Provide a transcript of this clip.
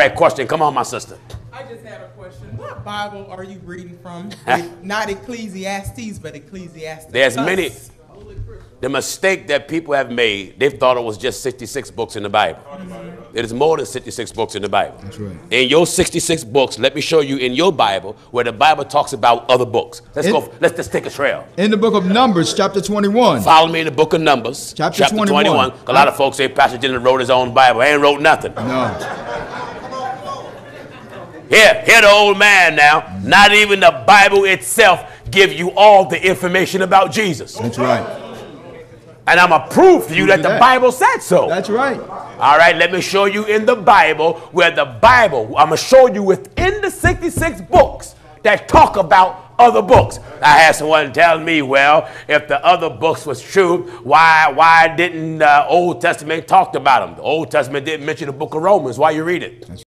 All right, question. Come on, my sister. I just had a question. What Bible are you reading from? Not Ecclesiastes, but Ecclesiastes. There's many. The mistake that people have made, they thought it was just 66 books in the Bible. Mm-hmm. It is more than 66 books in the Bible. That's right. In your 66 books, let me show you in your Bible where the Bible talks about other books. Let's just take a trail. In the book of Numbers, chapter 21. Follow me in the book of Numbers, chapter 21. A lot of folks say Pastor Gino wrote his own Bible. He ain't wrote nothing. No. Here the old man now. Not even the Bible itself give you all the information about Jesus. That's right. And I'm a proof to you that the Bible said so. That's right. All right, let me show you in the Bible where the Bible, I'm going to show you within the 66 books that talk about other books. I had someone tell me, well, if the other books was true, why didn't the Old Testament talk about them? The Old Testament didn't mention the book of Romans. Why you read it? That's